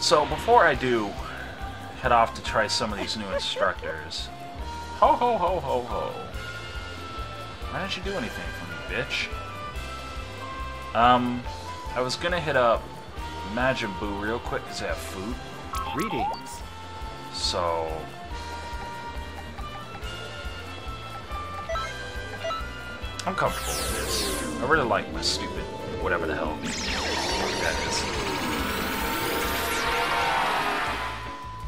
So before I do head off to try some of these new instructors, ho ho ho ho ho. Why didn't you do anything for me, bitch? I was gonna hit up Majin Buu real quick because I have food. Greetings. So I'm comfortable with this. I really like my stupid whatever the hell that is.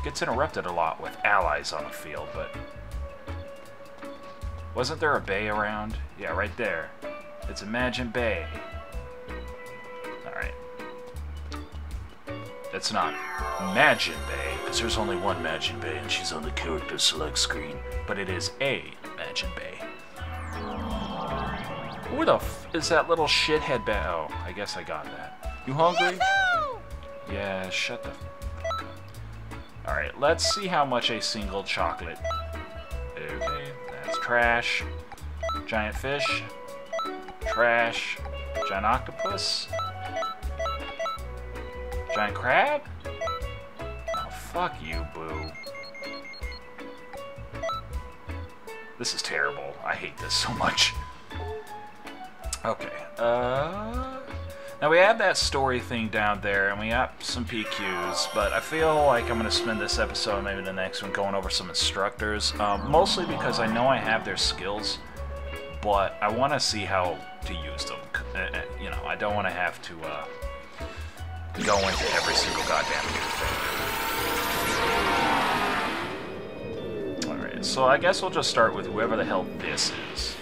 Gets interrupted a lot with allies on the field, but wasn't there a bay around? Yeah, right there. It's Majin Bay. Alright. It's not Majin Bay, because there's only one Majin Bay and she's on the character select screen, but it is a Majin Bay. Where the f is that little shithead bat? Oh, I guess I got that. You hungry? Yahoo! Yeah, shut the f up. Alright, let's see how much a single chocolate. Okay, that's trash. Giant fish. Trash. Giant octopus. Giant crab? Oh, fuck you, Boo. This is terrible. I hate this so much. Okay, now we have that story thing down there, and we got some PQs, but I feel like I'm going to spend this episode, maybe the next one, going over some instructors, mostly because I know I have their skills, but I want to see how to use them. You know, I don't want to have to go into every single goddamn new thing. Alright, so I guess we'll just start with whoever the hell this is.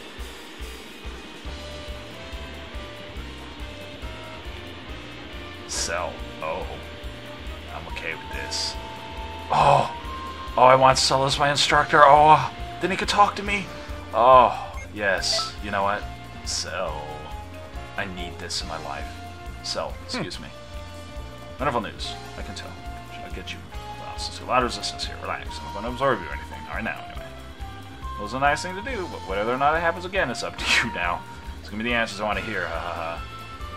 Cell. Oh, I'm okay with this. Oh, oh, I want Cell as my instructor. Oh, then he could talk to me. Oh, yes. You know what? Cell. I need this in my life. Cell, excuse me. Wonderful news. I can tell. I'll get you a lot of resistance here. Relax. I'm not going to absorb you or anything. All right, now, anyway. It was a nice thing to do, but whether or not it happens again, it's up to you now. It's going to be the answers I want to hear. Ha ha ha.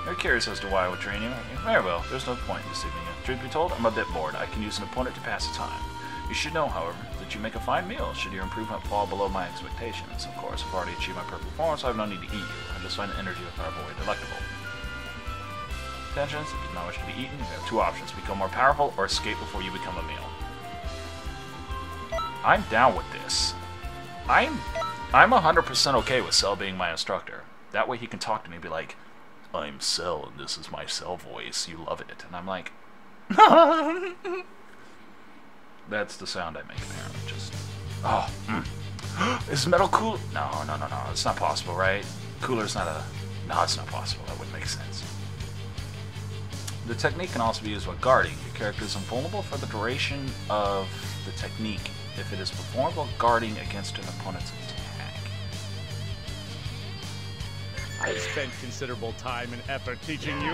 You're curious as to why I would train you, aren't you? Very well, there's no point in deceiving you. Truth be told, I'm a bit bored. I can use an opponent to pass the time. You should know, however, that you make a fine meal should your improvement fall below my expectations. Of course, I've already achieved my perfect performance, so I have no need to eat you. I just find the energy of powerful way delectable. Intentions, if you do not wish to be eaten, you have two options. Become more powerful or escape before you become a meal. I'm down with this. I'm 100% okay with Cell being my instructor. That way he can talk to me and be like, I'm Cell, and this is my Cell voice. You love it. And I'm like... That's the sound I make apparently. Just... Oh. Mm. Is metal Cooler? No, no, no, no. It's not possible, right? Cooler's not a... No, it's not possible. That wouldn't make sense. The technique can also be used while guarding. Your character is invulnerable for the duration of the technique if it is performed while guarding against an opponent's attack. I spent considerable time and effort teaching you.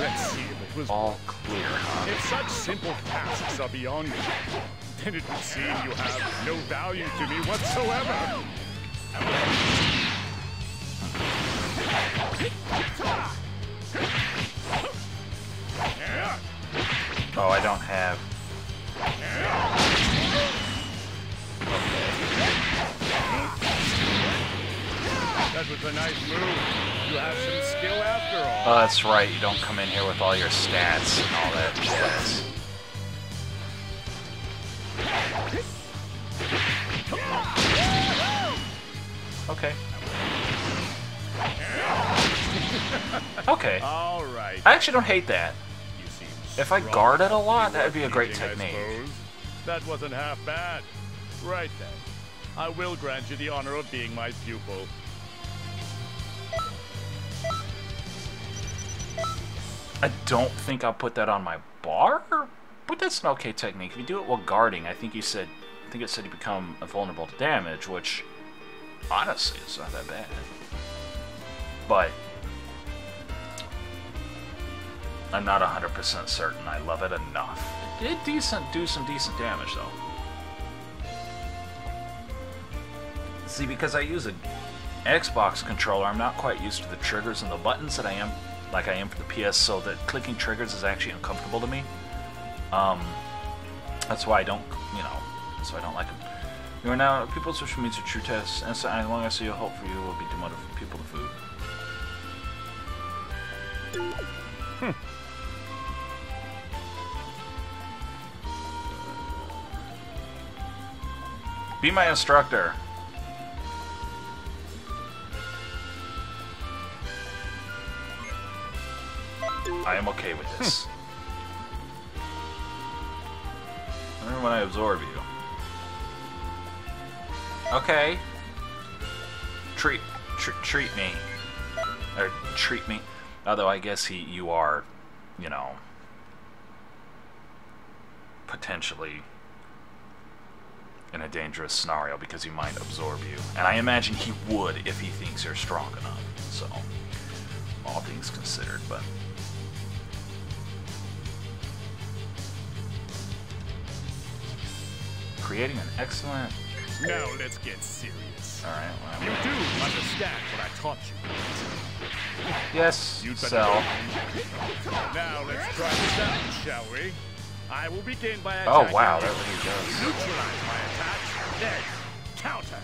Let's see if it was all clear. If such simple tasks are beyond you, then it would seem you have no value to me whatsoever. Oh, I don't have... That was a nice move. You have some skill after all. Oh, that's right. You don't come in here with all your stats and all that jazz. Okay. Okay. All right. I actually don't hate that. If I guard it a lot, that would be a great technique. That wasn't half bad. Right then. I will grant you the honor of being my pupil. I don't think I'll put that on my bar, but that's an okay technique. If you do it while guarding, I think you said, it said you become vulnerable to damage, which honestly is not that bad. But I'm not 100% certain I love it enough. It did do some decent damage though. See, because I use an Xbox controller, I'm not quite used to the triggers and the buttons that I am for the PS, so that clicking triggers is actually uncomfortable to me. That's why I don't, you know, that's why I don't like them. You are now, people's social media are true tests, and so as long as I see a hope for you, will be demoted from people to food. Be my instructor. I am okay with this. Remember when I absorb you. Okay. Treat me. Or treat me. Although I guess you are, you know, potentially in a dangerous scenario because he might absorb you. And I imagine he would if he thinks you're strong enough. So, all things considered, but... creating an excellent... Now let's get serious. Alright, well... You do understand what I taught you. Yes, Cell. Now let's try this out, shall we? I will begin by attacking. Oh wow, that really does. Neutralize my attack, then counter.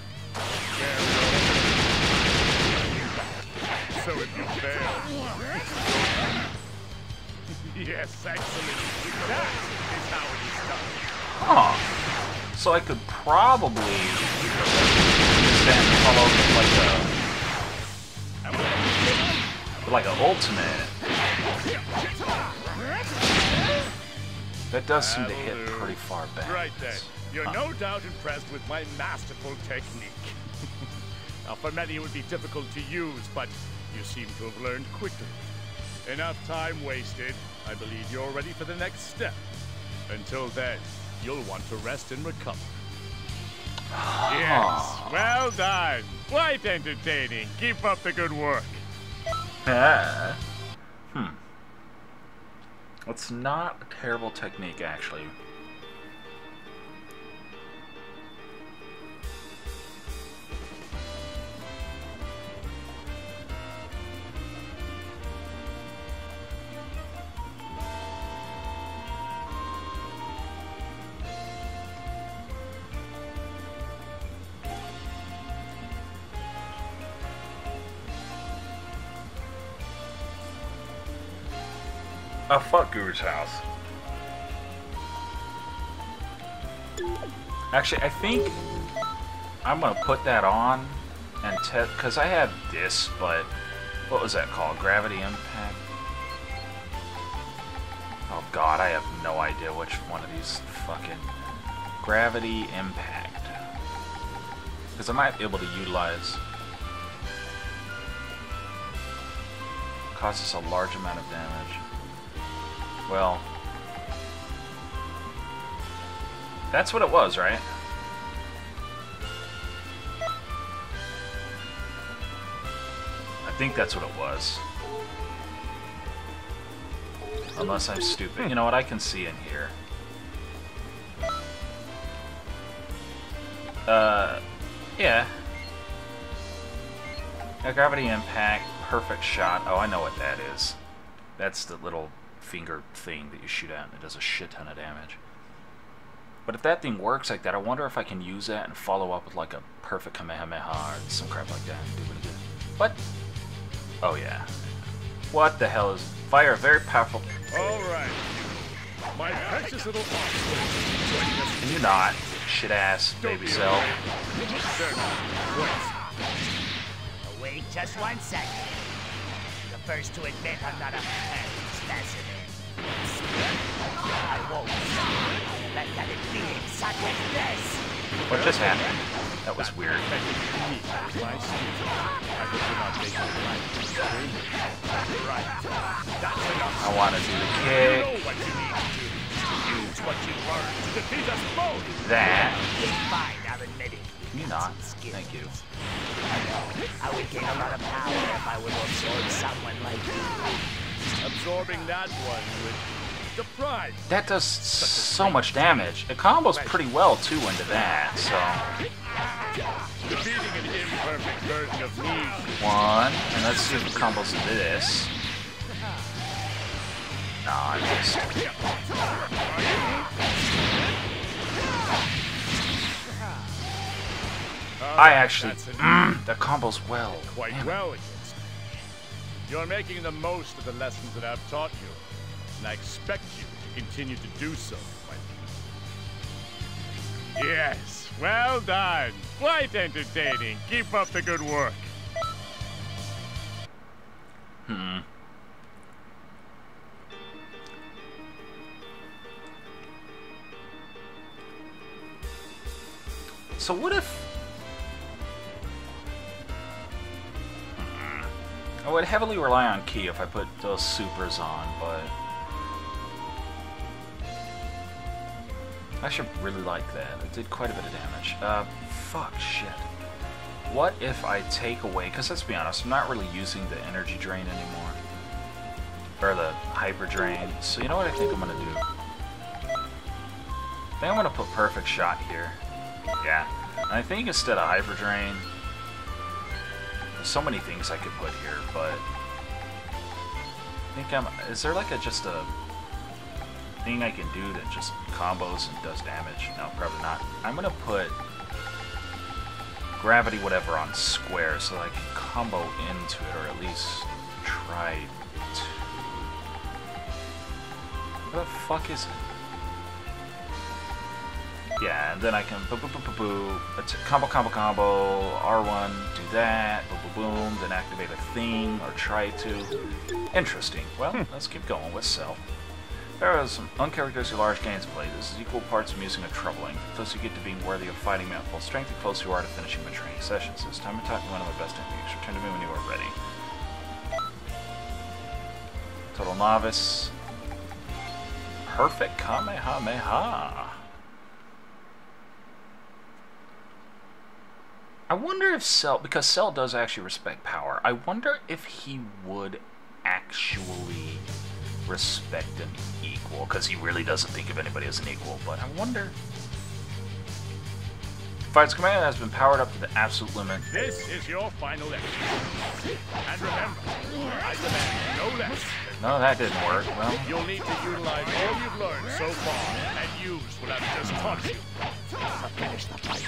So if you fail. Yes, excellent. That is how it is done. Huh. So I could probably stand and follow with like an ultimate. That does seem to hit pretty far back. Right then. You're no doubt impressed with my masterful technique. Now, for many it would be difficult to use, but you seem to have learned quickly. Enough time wasted. I believe you're ready for the next step. Until then, you'll want to rest and recover. Yes, well done. Quite entertaining. Keep up the good work. It's not a terrible technique, actually. Oh, fuck Guru's House. Actually, I think I'm gonna put that on and test, because I have this, but what was that called? Gravity Impact? Oh god, I have no idea which one of these fucking... Gravity Impact. Because I might be able to utilize... causes a large amount of damage. Well, that's what it was, right? I think that's what it was. Unless I'm stupid. You know what? I can see in here. Yeah. A Gravity Impact, Perfect Shot. Oh, I know what that is. That's the little... finger thing that you shoot at and it does a shit ton of damage. But if that thing works like that, I wonder if I can use that and follow up with like a Perfect Kamehameha or some crap like that and do it again. What? Oh yeah. What the hell is fire? Very powerful. Alright. My precious little box. Can you not? Shit ass baby Cell. Wait just one second. The first to admit I'm not a assassin. I won't let that be such as this. What just happened? That was weird. I want to do the kick. That. Can you not? Thank you. I would gain a lot of power if I would absorb someone like you. Absorbing that one with surprise. That does so much damage. It combos pretty well too into that, so. Defeating an imperfect version of me. One, and let's see if it combos this. Nah, I missed. I actually that combos well. Quite well against me. You're making the most of the lessons that I've taught you, and I expect you to continue to do so, my friend. Yes, well done. Quite entertaining. Keep up the good work. So what if I would heavily rely on Ki if I put those supers on, but I should really like that. It did quite a bit of damage. Fuck shit. What if I take away, because let's be honest, I'm not really using the energy drain anymore. Or the hyper drain. So you know what I think I'm gonna do? I think I'm gonna put Perfect Shot here. Yeah, and I think instead of Hyper Drain, there's so many things I could put here, but I think is there like just a thing I can do that just combos and does damage? No, probably not. I'm gonna put Gravity whatever on square so that I can combo into it, or at least try to. What the fuck is it? Yeah, and then I can it's a combo, R1, do that, boom, then activate a thing, or try to. Interesting. Well, let's keep going with Cell. There are some uncharacteristically large gains played. This is equal parts amusing and troubling. The closer you get to being worthy of fighting me at full strength, the closer you are to finishing my training sessions. This time I taught you one of my best techniques. Return to me when you are ready. Total Novice. Perfect Kamehameha. I wonder if Cell, because Cell does actually respect power, I wonder if he would actually respect an equal, because he really doesn't think of anybody as an equal, but I wonder. Fight's command has been powered up to the absolute limit. This is your final exercise. And remember, I demand no less. No, that didn't work. Well, you'll need to utilize all you've learned so far and use what I've just taught you. I'll finish the fight.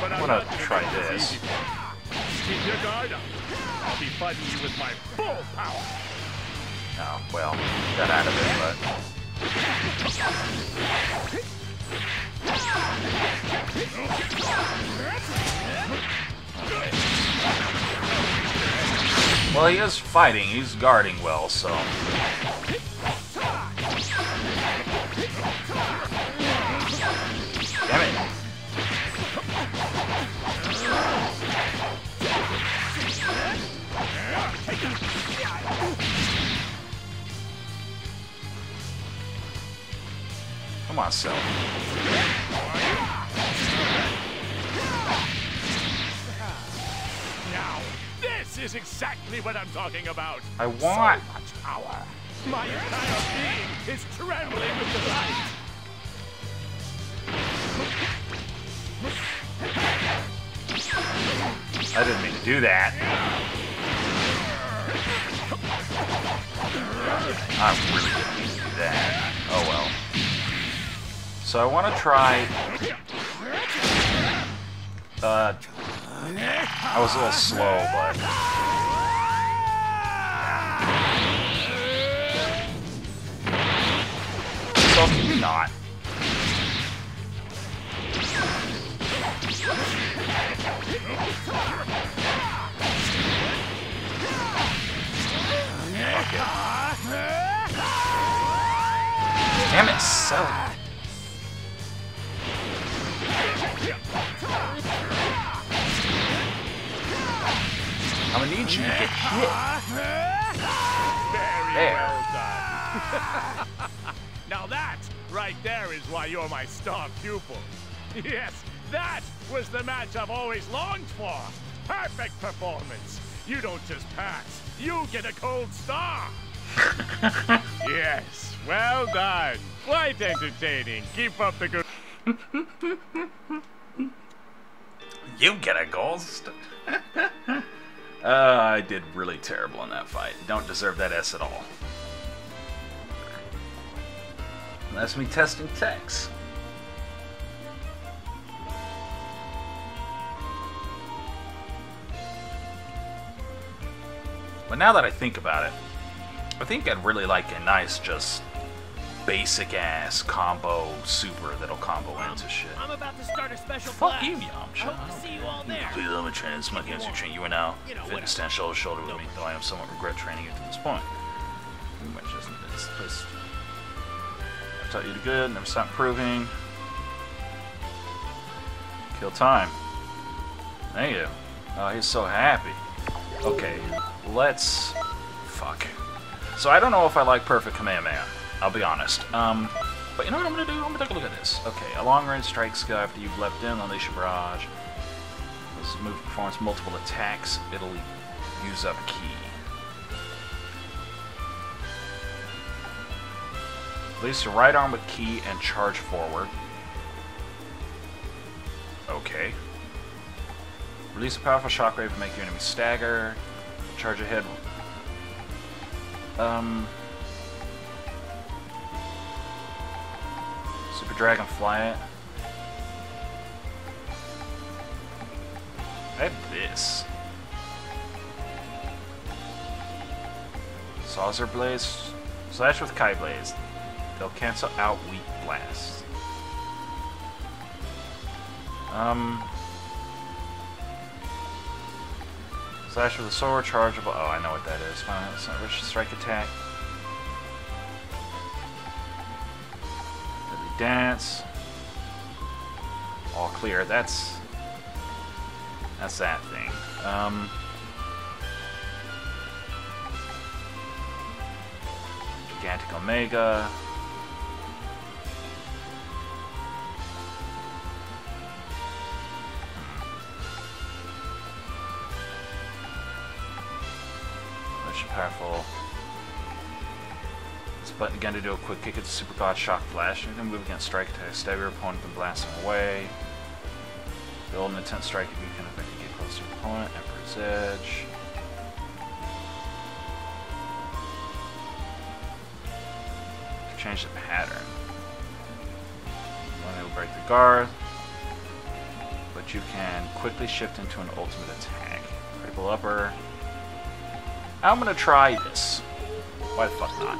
But I'm gonna try this. Keep your guard up. I'll be fighting you with my full power. Oh, well, got out of it, but. Well, he is fighting, he's guarding well, so. Damn it. Come on, Cell. Now, this is exactly what I'm talking about. I want so much power. My entire being is trembling with delight. I didn't mean to do that. I really didn't mean to do that. Oh well. So I want to try. I was a little slow, but. So maybe not. Damn it, Cell. I'm gonna need you to get hit. Very well done. Now that right there is why you're my star pupil. Yes. That was the match I've always longed for. Perfect performance. You don't just pass. You get a gold star. Yes. Well done. Quite entertaining. Keep up the good. You get a gold star. I did really terrible in that fight. Don't deserve that S at all. That's me testing techs. But now that I think about it, I think I'd really like a nice, just basic-ass combo super that'll combo into shit. I'm about to start a special class. Fuck you, Yamcha. I hope to see you all there. Please let me train as my cancer train. You are now fit to stand shoulder to shoulder with me, though I am somewhat regret training you to this point. You might just need this. I've taught you the good, never stop improving. Kill time. Thank you. Oh, he's so happy. Okay, let's... Fuck. So I don't know if I like Perfect Kamehameha. I'll be honest. But you know what I'm gonna do? I'm gonna take a look at this. Okay, a long-range strikes go after you've leapt in, unleash a barrage. This move performs multiple attacks. It'll use up ki. Release your right arm with ki and charge forward. Okay. Release a powerful shockwave and make your enemy stagger. Charge ahead. Super Dragon fly it. I have this. Saucer Blaze. Slash with Kai Blaze. They'll cancel out weak blasts. Slash with a sword, chargeable. Oh, I know what that is. Fine, that's not rich strike attack. Deadly Dance. All clear. That's that thing. Gigantic Omega. Powerful. This button again to do a quick kick at the Super God Shock Flash. You can move against strike attack, stab your opponent, then blast him away. Build an intense strike if you can effectively get close to your opponent. Emperor's Edge. Change the pattern. One will break the guard, but you can quickly shift into an ultimate attack. Triple Upper. I'm gonna try this. Why the fuck not?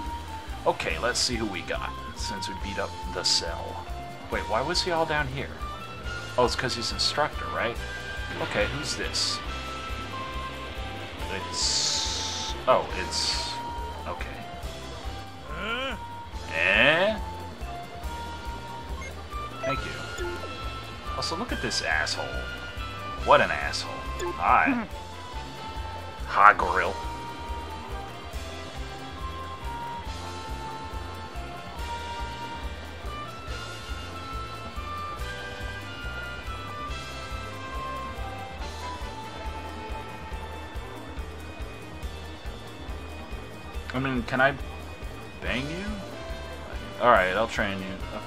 Okay, let's see who we got, since we beat up the Cell. Wait, why was he all down here? Oh, it's because he's instructor, right? Okay, who's this? It's... Oh, it's... Okay. Eh? Thank you. Also, look at this asshole. What an asshole. Hi. Hi, Gorilla. I mean, can I bang you? Alright, I'll train you.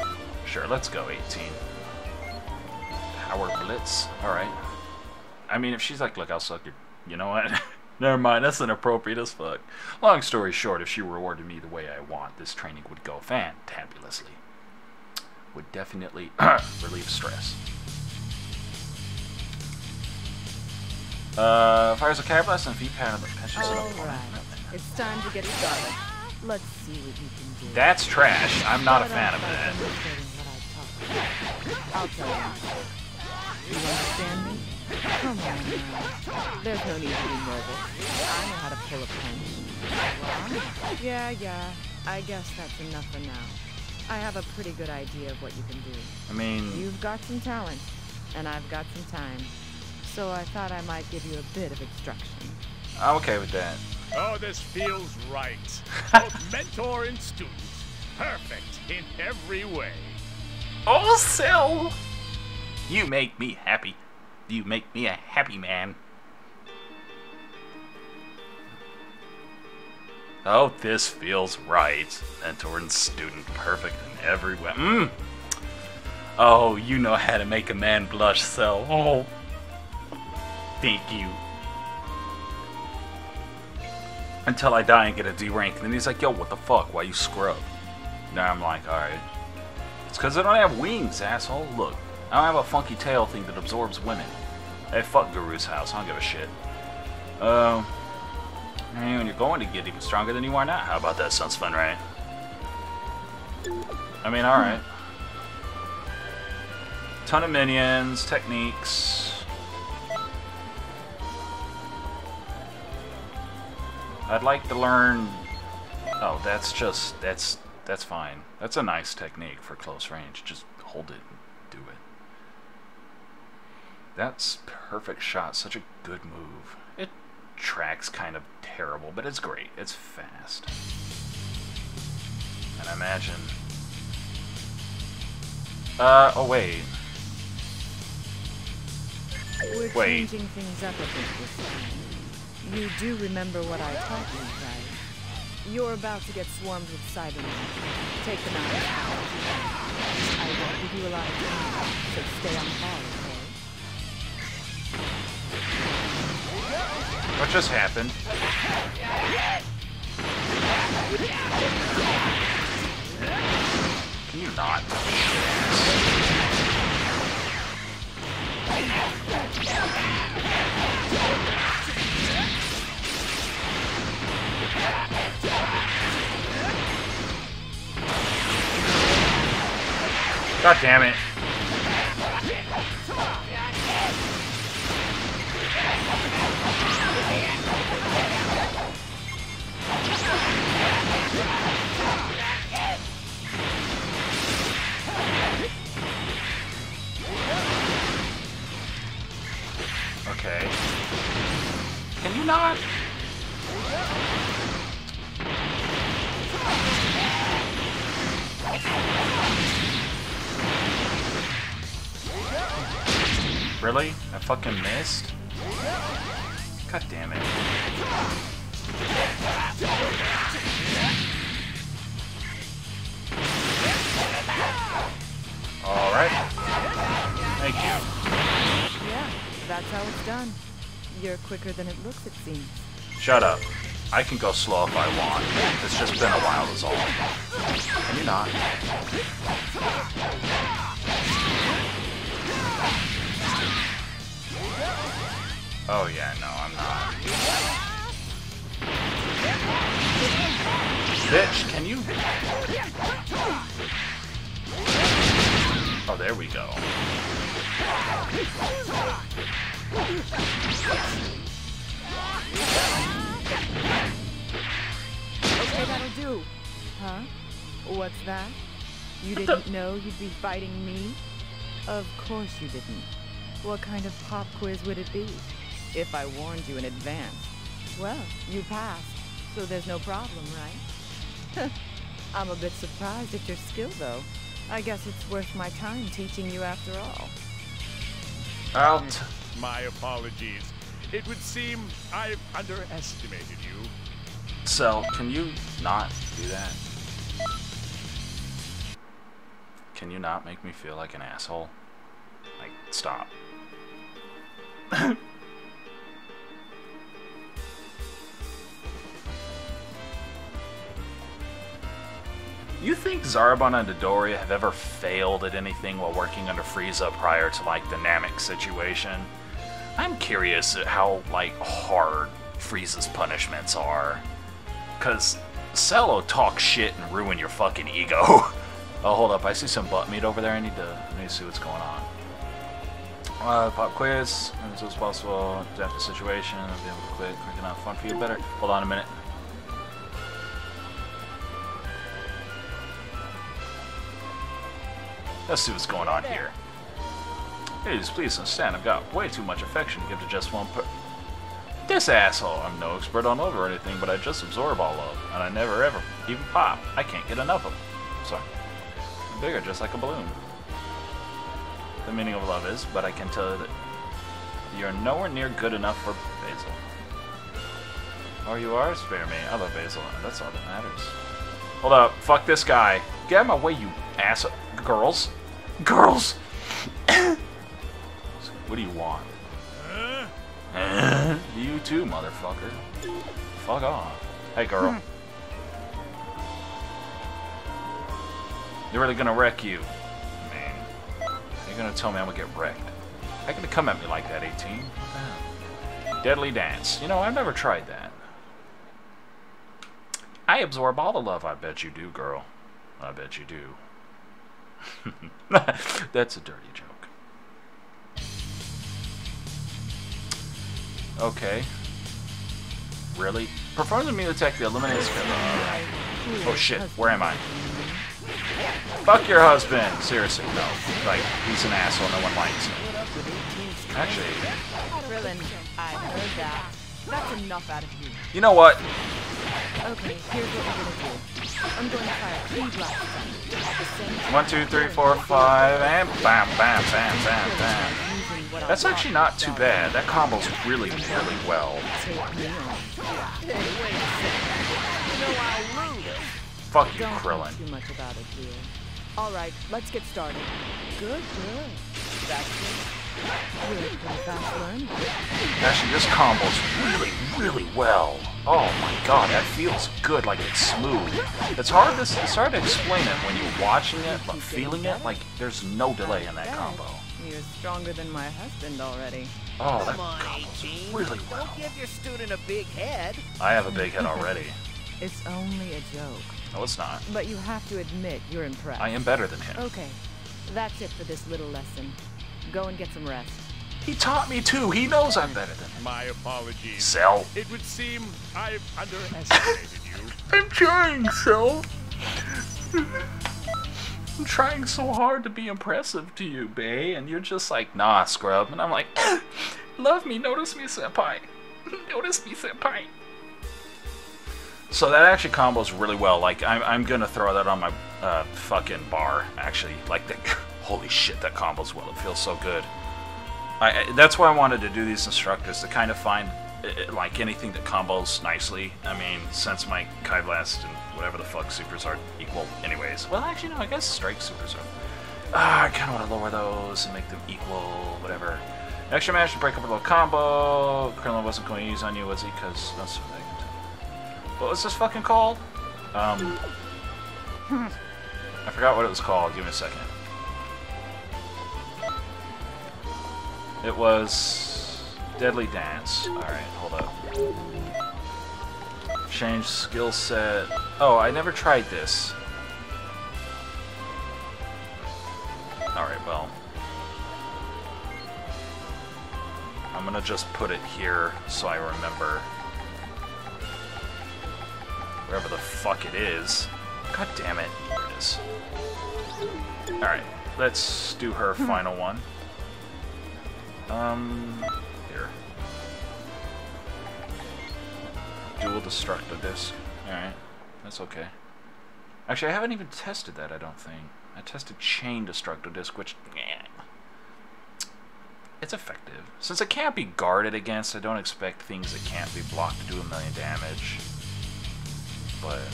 Okay. Sure, let's go, 18. Power Blitz. Alright. I mean, if she's like, look, I'll suck your... You know what? Never mind, that's inappropriate as fuck. Long story short, if she rewarded me the way I want, this training would go fantabulously. Would definitely relieve stress. Fires a Kai Blast and V-Pattern that catches an opponent. It's time to get started. Let's see what you can do. That's trash. I'm not a fan of that. I'll tell you. You understand me? Come on. There's no need to be nervous. I know how to pull a punch. Well, yeah. I guess that's enough for now. I have a pretty good idea of what you can do. I mean... You've got some talent, and I've got some time. So I thought I might give you a bit of instruction. I'm okay with that. Oh, this feels right. Both mentor and student. Perfect in every way. Oh, Cell! You make me happy. You make me a happy man. Oh, this feels right. Mentor and student. Perfect in every way. Mm. Oh, you know how to make a man blush, Cell. Oh. Thank you. Until I die and get a D rank. And then he's like, yo, what the fuck? Why you scrub? Now I'm like, alright. It's because I don't have wings, asshole. Look, I don't have a funky tail thing that absorbs women. Hey, fuck Guru's House. I don't give a shit. And you're going to get even stronger than you are now. How about that? Sounds fun, right? I mean, alright. Ton of minions, techniques. I'd like to learn... Oh, that's just... That's fine. That's a nice technique for close range. Just hold it and do it. That's Perfect Shot. Such a good move. It tracks kind of terrible, but it's great. It's fast. And I imagine... oh wait. We're changing things up a bit this time. You do remember what I taught you, right? You're about to get swarmed with Cybermen. Take them out. I won't give you a lot of time, so stay on guard, okay? What just happened? Can you not? God damn it. Okay. Can you not? Really? I fucking missed? God damn it. Alright. Thank you. Yeah, that's how it's done. You're quicker than it looks, it seems. Shut up. I can go slow if I want. It's just been a while is all. Can you not? Oh yeah, no, I'm not. Bitch, can you... Oh, there we go. Okay, that'll do. Huh? What's that? You didn't know you'd be fighting me? Of course you didn't. What kind of pop quiz would it be? If I warned you in advance. Well, you passed, so there's no problem, right? I'm a bit surprised at your skill, though. I guess it's worth my time teaching you after all. Out. My apologies. It would seem I've underestimated you. Cell, can you not do that? Can you not make me feel like an asshole? Like, stop. You think Zarbon and Dodoria have ever failed at anything while working under Frieza prior to, like, the Namek situation? I'm curious at how, like, hard Frieza's punishments are. Because Cello talk shit and ruin your fucking ego. Oh, hold up. I see some butt meat over there. I need to see what's going on. Pop quiz. As is possible. Adapt the situation. I'll be able to quit quick enough. Fun for you better. Hold on a minute. Let's see what's going on here. Ladies, please understand, I've got way too much affection to give to just one per- This asshole! I'm no expert on love or anything, but I just absorb all love, and I never ever even pop. I can't get enough of them. Sorry. I'm bigger, just like a balloon. The meaning of love is, but I can tell you that you're nowhere near good enough for Basil. Or you are, spare me. I love Basil, and that's all that matters. Hold up, fuck this guy. Get out of my way, you asshole. Girls. Girls! What do you want? You too, motherfucker. Fuck off. Hey, girl. They're really gonna wreck you. I mean, you're gonna tell me I'm gonna get wrecked. How are you gonna come at me like that, 18? Deadly Dance. You know, I've never tried that. I absorb all the love. I bet you do, girl. I bet you do. That's a dirty joke. Okay. Really? Perform the meal attack that eliminates... Oh shit, where am I? Fuck your husband! Seriously, no. Like, he's an asshole, no one likes him. Actually... Krillin, I heard that. That's enough out of you. You know what? Okay, here's what we're gonna do. I'm going to fire 3 blasts. 1, 2, 3, 4, 5, and bam, bam, bam, bam, bam. That's actually not too bad. That combo's really, really well. Fuck you, Krillin. Alright, let's get started. Good, good. That's it. Actually, this combo's really, really well. Oh my god, that feels good, like it's smooth. It's hard to explain it when you're watching it, but feeling it, like there's no delay in that combo. You're stronger than my husband already. Oh, that combo's really well. Don't give your student a big head. I have a big head already. It's only a joke. No, it's not. But you have to admit you're impressed. I am better than him. Okay, that's it for this little lesson. Go and get some rest. He taught me too. He knows I'm better than him. My apologies. Cell. It would seem I've underestimated you. I'm trying, Cell. I'm trying so hard to be impressive to you, bae, and you're just like, nah, scrub. And I'm like, love me, notice me, senpai. Notice me, senpai. So that actually combos really well. Like, I'm gonna throw that on my fucking bar, actually. Like, the, holy shit, that combos well. It feels so good. That's why I wanted to do these instructors, to kind of find, like, anything that combos nicely. I mean, since my Kai Blast and whatever the fuck supers are equal anyways. Well, actually, no, I guess Strike supers are... I kind of want to lower those and make them equal, whatever. Extra match to break up a little combo. Krillin wasn't going to use on you, was he? Because that's... What was this fucking called? I forgot what it was called. Give me a second. It was... Deadly Dance. Alright, hold up. Change skill set. Oh, I never tried this. Alright, well. I'm gonna just put it here so I remember... wherever the fuck it is. God damn it. Here it is. Alright, let's do her final one. Here. Dual Destructive Disc. Alright, that's okay. Actually, I haven't even tested that, I don't think. I tested Chain Destructive Disc, which... it's effective. Since it can't be guarded against, I don't expect things that can't be blocked to do 1,000,000 damage. But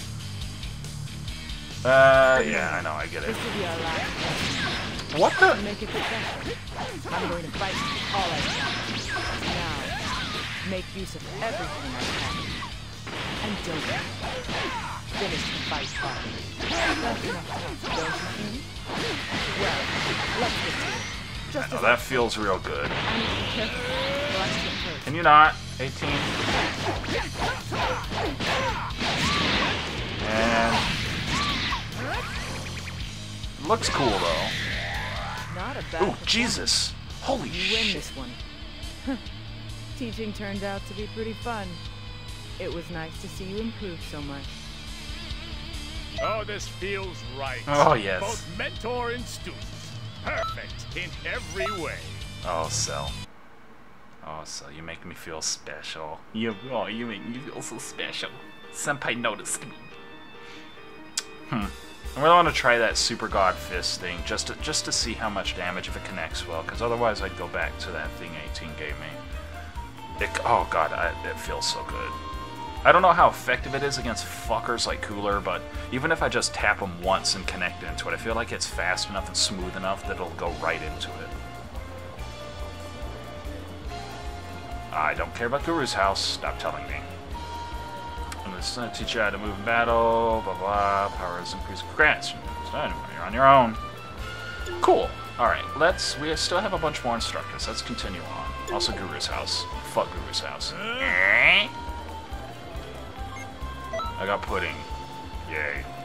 yeah, I know, I get it. What the? Make it successful. I'm going to fight all I can. Now, make use of everything I can. And don't finish the fight properly. That's enough, don't you think? Well, let's get to it. Just I know, that feels real good. I need to be careful. Can you not? 18. And looks cool though. Oh Jesus! Holy shit! Teaching turned out to be pretty fun. It was nice to see you improve so much. Oh, this feels right. Oh yes. Both mentor and student, perfect in every way. Oh Cell. Oh Cell, you make me feel special. You make me feel so special. Senpai noticed me. I really want to try that Super God Fist thing, just to see how much damage, if it connects well, because otherwise I'd go back to that thing 18 gave me. Oh god, it feels so good. I don't know how effective it is against fuckers like Cooler, but even if I just tap him once and connect into it, I feel like it's fast enough and smooth enough that it'll go right into it. I don't care about Guru's House, stop telling me. It's going to teach you how to move in battle, blah blah, power is increased. Congrats, you're on your own. Cool. Alright, we still have a bunch more instructors, let's continue on. Also Guru's House. Fuck Guru's House. I got pudding. Yay.